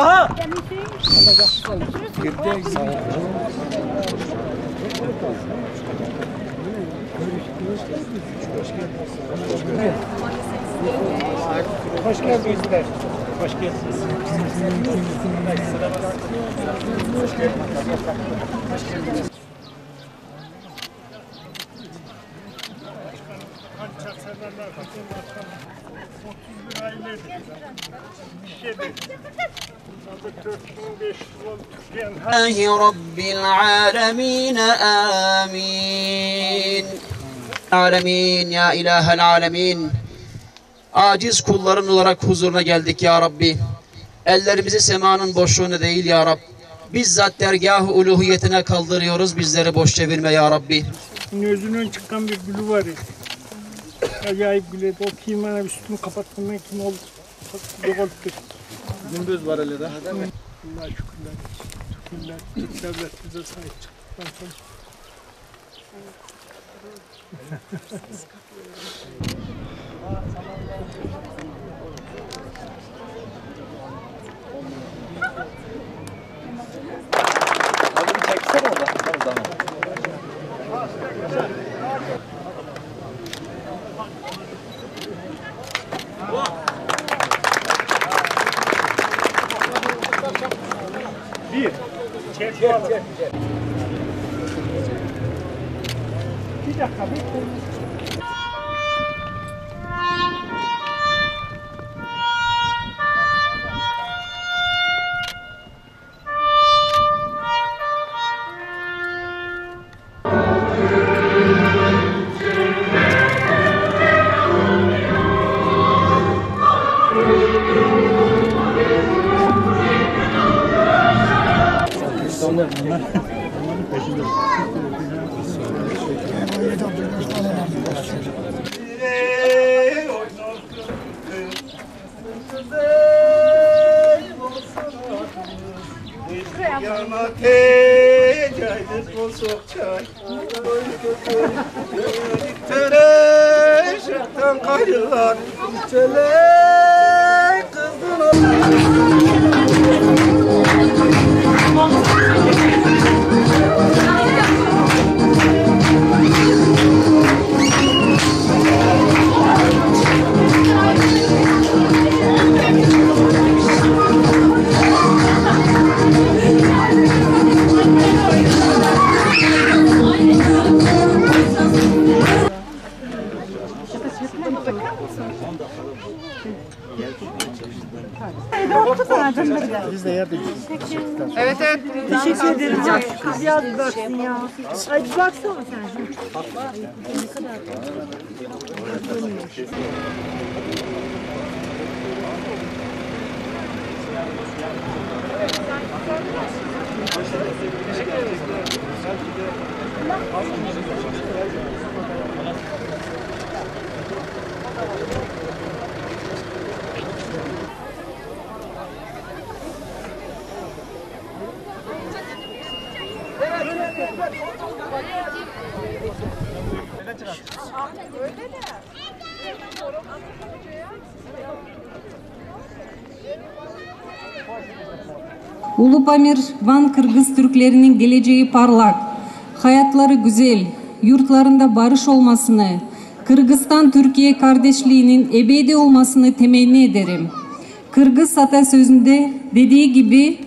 Aha! Hoş geldinizler. Hoş geldiniz. Hoş geldiniz. Rabbil alemin amin. Alemin ya ilahel alemin. Aciz kulların olarak huzuruna geldik ya Rabbi. Ellerimizi semanın boşluğuna değil ya Rabbi. Bizzat dergâh-ı uluhiyetine kaldırıyoruz, bizleri boş çevirme ya Rabbi. Gözünün çıkan bir gülü var ya. Acayip gülü. O kimana üstünü kapatmadan kim oldu? Gündüz var hele de. Allah'a şükürler. Şükürler. Türk devlet bize sahip çıktıktan sonra. Abi bir çeksene orada. Tamam. Bir. Çek. Bir dakika bir. Ay baksana sen. Bakma. Ne kadar. Ulupamir, Van Kırgız Türklerinin geleceği parlak, hayatları güzel, yurtlarında barış olmasını, Kırgızistan-Türkiye kardeşliğinin ebedi olmasını temenni ederim. Kırgız atasözünde dediği gibi,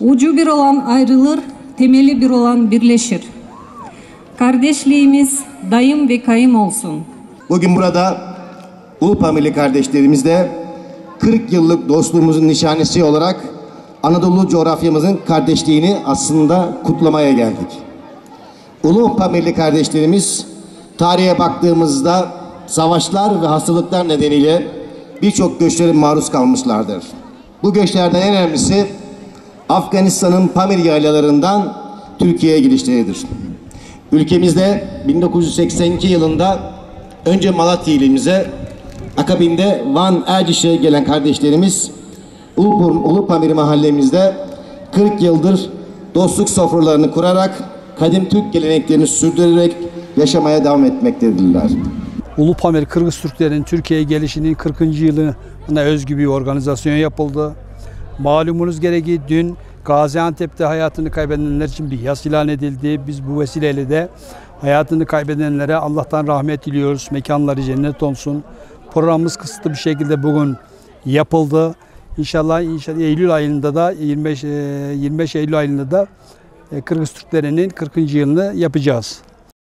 ucu bir olan ayrılır, temeli bir olan birleşir. Kardeşliğimiz daim ve kaim olsun. Bugün burada Ulupamirli kardeşlerimizle 40 yıllık dostluğumuzun nişanesi olarak Anadolu coğrafyamızın kardeşliğini aslında kutlamaya geldik. Ulupamir kardeşlerimiz tarihe baktığımızda savaşlar ve hastalıklar nedeniyle birçok göçlere maruz kalmışlardır. Bu göçlerden en önemlisi Afganistan'ın Pamir Yaylalarından Türkiye'ye girişleridir. Ülkemizde 1982 yılında önce Malatya ilimize, akabinde Van Ercişe'ye gelen kardeşlerimiz Ulupamir mahallemizde 40 yıldır dostluk sofralarını kurarak kadim Türk geleneklerini sürdürerek yaşamaya devam etmektedirler. Ulupamir Kırgız Türklerinin Türkiye'ye gelişinin 40. yılına özgü bir organizasyon yapıldı. Malumunuz gereği dün Gaziantep'te hayatını kaybedenler için bir yas ilan edildi. Biz bu vesileyle de hayatını kaybedenlere Allah'tan rahmet diliyoruz. Mekanları cennet olsun. Programımız kısıtlı bir şekilde bugün yapıldı. İnşallah Eylül ayında da 25 Eylül ayında da Kırgız Türklerinin 40. yılını yapacağız.